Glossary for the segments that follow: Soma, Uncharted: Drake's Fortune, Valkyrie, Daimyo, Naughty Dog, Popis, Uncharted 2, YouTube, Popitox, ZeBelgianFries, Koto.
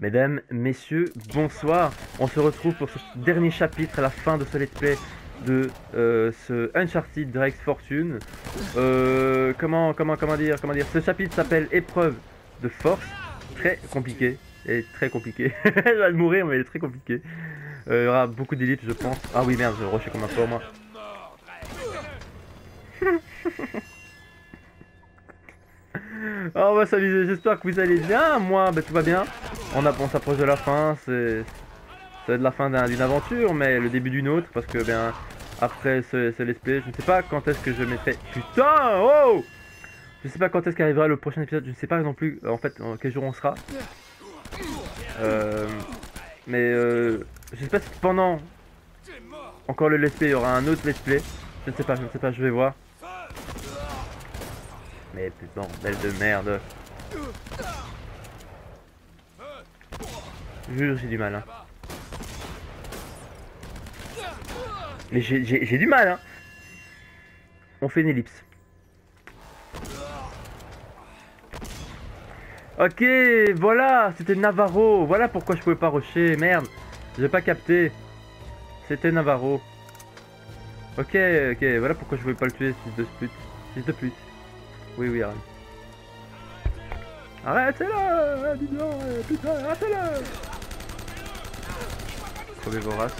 Mesdames, messieurs, bonsoir. On se retrouve pour ce dernier chapitre à la fin de ce let's play de ce Uncharted Drake's Fortune. Comment dire, ce chapitre s'appelle Épreuve de force. Très compliqué. Et très compliqué. Elle va mourir, mais elle est très compliquée. Il y aura beaucoup d'élites, je pense. Ah oui, merde, je rushais comme un fort, moi. Oh, on va s'amuser, j'espère que vous allez bien. Moi, bah, tout va bien. On s'approche de la fin, ça va être la fin d'une aventure, mais le début d'une autre, parce que ben après ce let's play, je ne sais pas quand est-ce que je mettrai. Putain, oh, je ne sais pas quand est-ce qu'arrivera le prochain épisode, je ne sais pas non plus en fait quel jour on sera. Mais je ne sais pas si pendant encore le let's play, il y aura un autre let's play. Je ne sais pas, je vais voir. Mais putain, bordel de merde. Jure, j'ai du mal, hein. Mais j'ai du mal, hein. On fait une ellipse. Ok, voilà, c'était Navarro. Voilà pourquoi je pouvais pas rusher, merde. J'ai pas capté. C'était Navarro. Ok, voilà pourquoi je pouvais pas le tuer, fils de pute. Oui, arrête. Arrête-le, dis donc, putain, arrête-le. Crevez vos races.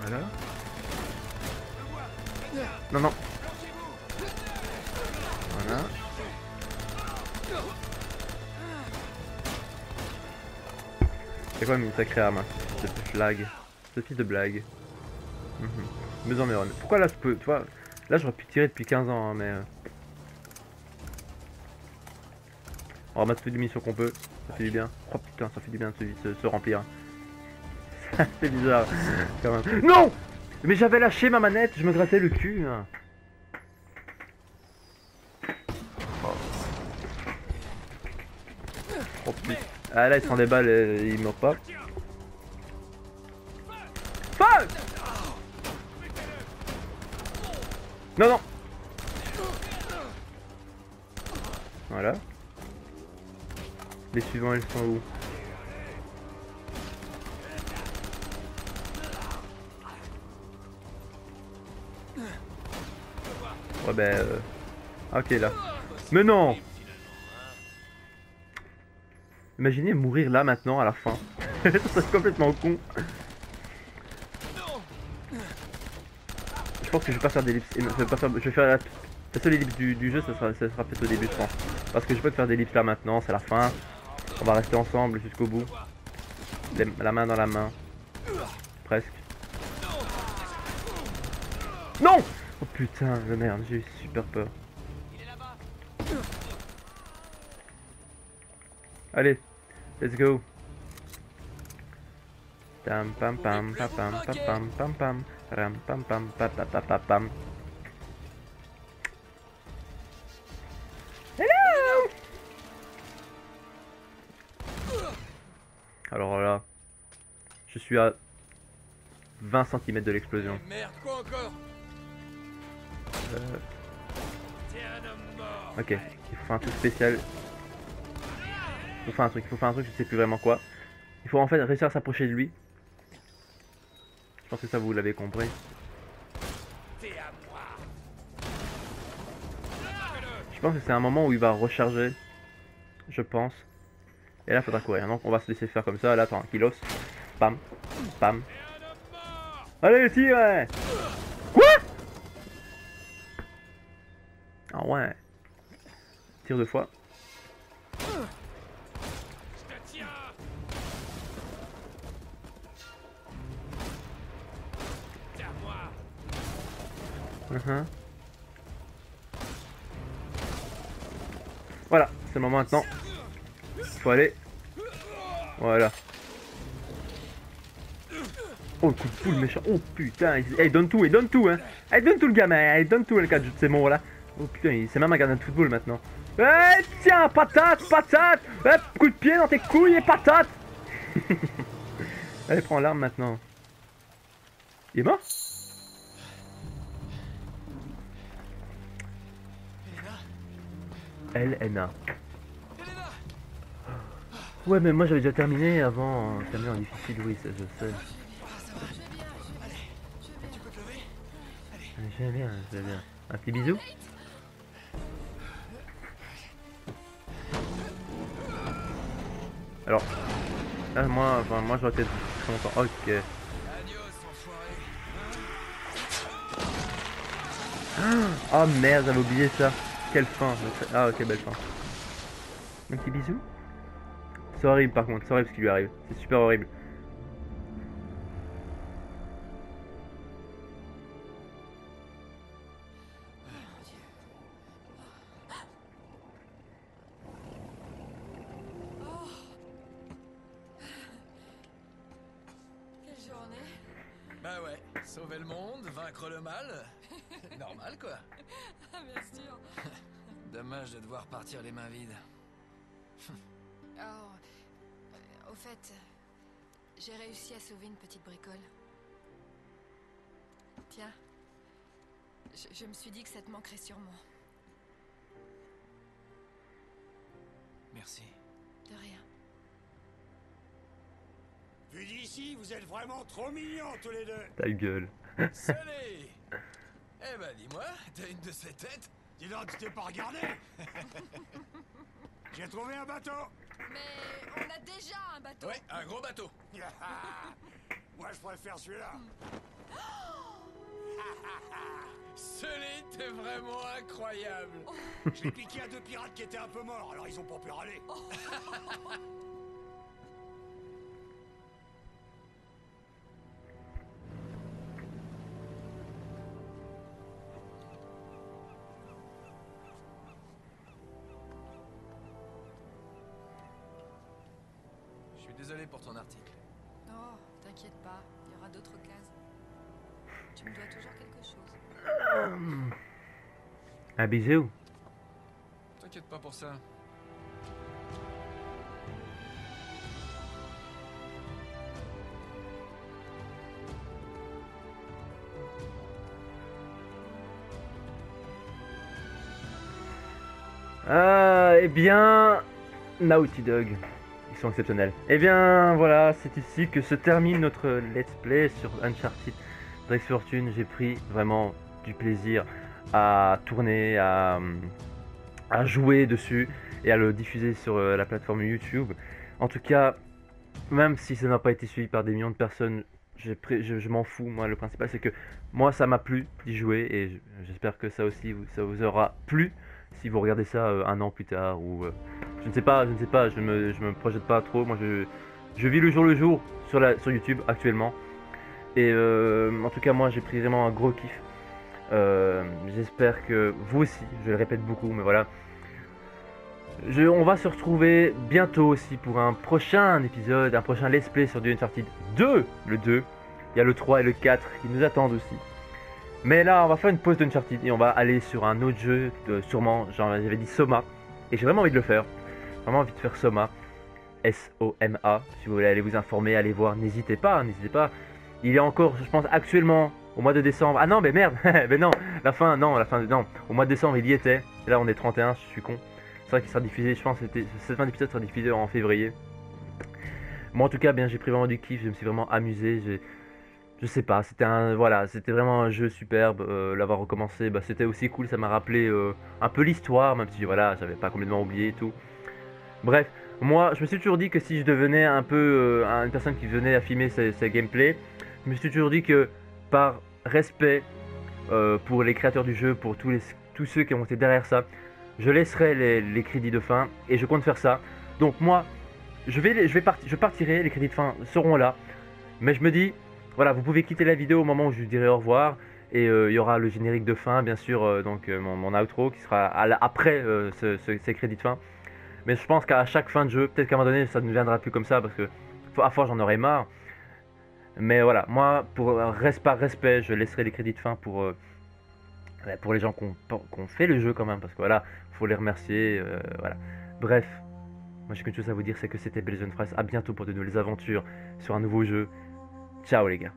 Voilà. Non. Voilà. C'est quand même une sacrée arme, ce fils de blague. Mais pourquoi là je peux, tu vois? Là j'aurais pu tirer depuis 15 ans, hein, mais... On ramasse toutes les missions qu'on peut, ça fait du bien. Oh putain, ça fait du bien de se remplir. Ça fait bizarre, quand même. Non, mais j'avais lâché ma manette, je me grattais le cul. Hein. Oh putain. Ah là, il s'en déballe, il meurt pas. Fuck! Non. Voilà. Les suivants, ils sont où? Ouais, ben... Ok, là. Mais non! Imaginez mourir là, maintenant, à la fin. Ça serait complètement con. Je pense que je vais pas faire d'ellipse, je vais faire la seule ellipse du jeu, ça sera peut-être au début, je pense. Parce que je peux te faire d'ellipse là maintenant, c'est la fin. On va rester ensemble jusqu'au bout. La main dans la main. Presque. Non! Oh putain de merde, j'ai eu super peur. Allez, let's go. Tam pam pam pam pam pam pam pam. Ram pam pam pam pam pam pam. Hello. Alors là, je suis à 20 cm de l'explosion. Merde, quoi encore? Ok, il faut faire un truc spécial. Il faut faire un truc, je sais plus vraiment quoi. Il faut en fait réussir à s'approcher de lui. Je pense que ça vous l'avez compris. Je pense que c'est un moment où il va recharger. Je pense. Et là il faudra courir. Donc on va se laisser faire comme ça. Là attends, kilos. Pam. Pam. Allez tire. Quoi? Ah ouais. Tire deux fois. Voilà, c'est le moment maintenant. Faut aller. Voilà. Oh le coup de poule méchant. Oh putain, il donne tout, hein. Il donne tout le gamin, il donne tout le cadre de ces mots là. Oh putain, c'est même un gardien de football maintenant. Eh tiens, patate. Eh, coup de pied dans tes couilles et patate. Allez, prends l'arme maintenant. Il est mort? Elena. Ouais, mais moi j'avais déjà terminé avant. Ça met en difficile, oui, ça je sais. Je vais bien, je vais bien. Un petit bisou. Alors, là, moi j'aurais peut-être très longtemps. Ok. Oh merde, j'avais oublié ça. Quelle fin. Ah ok, belle fin. Un petit bisou. C'est horrible par contre, c'est horrible ce qui lui arrive. C'est super horrible. Dommage de devoir partir les mains vides. Au fait, j'ai réussi à sauver une petite bricole. Tiens, je me suis dit que ça te manquerait sûrement. Merci. De rien. Vu d'ici, vous êtes vraiment trop mignons tous les deux. Ta gueule. Salut. Eh ben dis-moi, t'as une de ces têtes? Dis donc, tu t'es pas regardé. J'ai trouvé un bateau. Mais on a déjà un bateau. Ouais, un gros bateau. Moi, je préfère celui-là. Celui, t'es vraiment incroyable. Je l'ai piqué à deux pirates qui étaient un peu morts, alors ils ont pas pu râler. Désolé pour ton article. Oh, t'inquiète pas, il y aura d'autres cases. Tu me dois toujours quelque chose. Un bisou. T'inquiète pas pour ça. Ah, eh bien, Naughty Dog. Exceptionnel. Et bien voilà, c'est ici que se termine notre let's play sur Uncharted Drake's Fortune. J'ai pris vraiment du plaisir à tourner, à jouer dessus et à le diffuser sur la plateforme YouTube. En tout cas, même si ça n'a pas été suivi par des millions de personnes, je m'en fous. Moi, le principal c'est que moi ça m'a plu d'y jouer et j'espère que ça aussi ça vous aura plu si vous regardez ça un an plus tard ou je ne sais pas, je me projette pas trop. Moi, je vis le jour sur YouTube actuellement. Et en tout cas, moi, j'ai pris vraiment un gros kiff. J'espère que vous aussi, je le répète beaucoup, mais voilà. On va se retrouver bientôt aussi pour un prochain épisode, un prochain let's play sur du Uncharted 2. Le 2, il y a le 3 et le 4 qui nous attendent aussi. Mais là, on va faire une pause d'Uncharted et on va aller sur un autre jeu, sûrement, j'avais dit Soma. Et j'ai vraiment envie de le faire. Vraiment envie de faire Soma, S-O-M-A, si vous voulez aller vous informer, aller voir, n'hésitez pas, n'hésitez pas. Il est encore, je pense, actuellement, au mois de décembre, ah non, mais merde, mais non, non, au mois de décembre, il y était, et là, on est 31, je suis con, c'est vrai qu'il sera diffusé, je pense, cette fin d'épisode sera diffusé en février. Moi, en tout cas, bien, j'ai pris vraiment du kiff, je me suis vraiment amusé, je sais pas, voilà, c'était vraiment un jeu superbe, l'avoir recommencé, bah, c'était aussi cool, ça m'a rappelé un peu l'histoire, même si, voilà, j'avais pas complètement oublié et tout. Bref, moi je me suis toujours dit que si je devenais un peu une personne qui venait à filmer sa gameplay, je me suis toujours dit que par respect pour les créateurs du jeu, pour tous ceux qui ont été derrière ça, je laisserai les crédits de fin et je compte faire ça. Donc moi, je partirai, les crédits de fin seront là, mais je me dis, voilà, vous pouvez quitter la vidéo au moment où je dirai au revoir et il y aura le générique de fin, bien sûr, donc mon outro qui sera après ces crédits de fin. Mais je pense qu'à chaque fin de jeu, peut-être qu'à un moment donné ça ne viendra plus comme ça parce que à force j'en aurai marre. Mais voilà, moi par respect, je laisserai les crédits de fin pour les gens qui ont fait le jeu quand même. Parce que voilà, faut les remercier, voilà. Bref, moi j'ai qu'une chose à vous dire, c'est que c'était ZeBelgianFries. A bientôt pour de nouvelles aventures sur un nouveau jeu. Ciao les gars.